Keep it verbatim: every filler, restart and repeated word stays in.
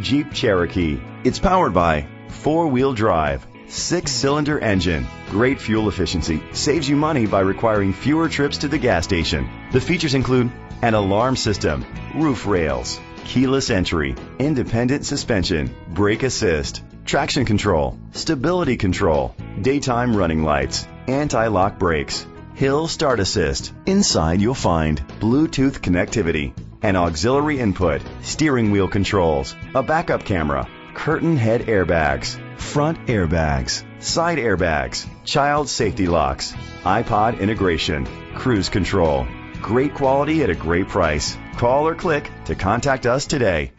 Jeep Cherokee. It's powered by four-wheel drive, six-cylinder engine. Great fuel efficiency saves you money by requiring fewer trips to the gas station. The features include an alarm system, roof rails, keyless entry, independent suspension, brake assist, traction control, stability control, daytime running lights, anti-lock brakes, hill start assist. Inside you'll find Bluetooth connectivity, an auxiliary input, steering wheel controls, a backup camera, curtain head airbags, front airbags, side airbags, child safety locks, iPod integration, cruise control. Great quality at a great price. Call or click to contact us today.